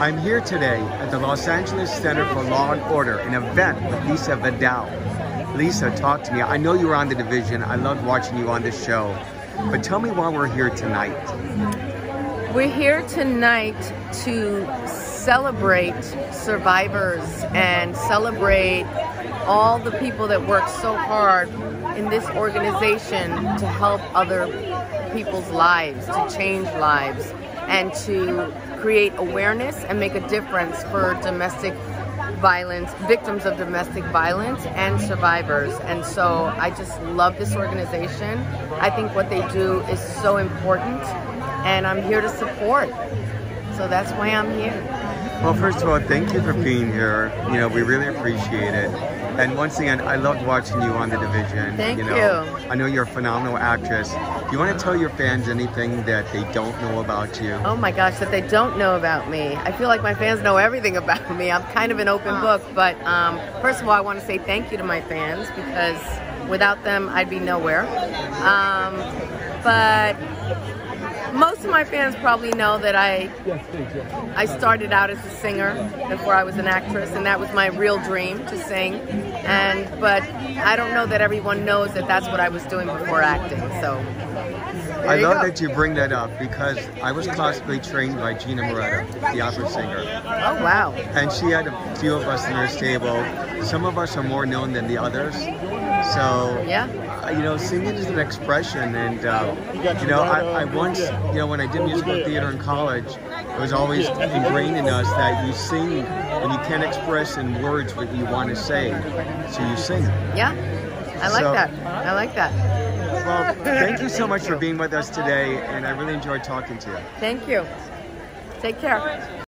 I'm here today at the Los Angeles Center for Law and Order, an event with Lisa Vidal. Lisa, talk to me. I know you were on The Division. I loved watching you on the show. But tell me why we're here tonight. We're here tonight to celebrate survivors and celebrate all the people that work so hard in this organization to help other people's lives, to change lives, and to create awareness and make a difference for domestic violence, victims of domestic violence and survivors. And so I just love this organization. I think what they do is so important, and I'm here to support. So that's why I'm here. Well, first of all, thank you for being here. You know, we really appreciate it. And once again, I loved watching you on The Division. Thank you. I know you're a phenomenal actress. Do you want to tell your fans anything that they don't know about you? Oh my gosh, that they don't know about me. I feel like my fans know everything about me. I'm kind of an open book. But first of all, I want to say thank you to my fans, because without them, I'd be nowhere. But most of my fans probably know that I started out as a singer before I was an actress, and that was my real dream, to sing. But I don't know that everyone knows that that's what I was doing before acting. So I love that you bring that up, because I was classically trained by Gina Moretta, the opera singer. Oh wow! And she had a few of us in her stable. Some of us are more known than the others. So yeah. You know, singing is an expression, and you know, I once, you know, when I did musical theater in college, it was always ingrained in us that you sing and you can't express in words what you want to say, so you sing. Yeah, I like that. Well, thank you so much for being with us today, and I really enjoyed talking to you. Thank you. Take care.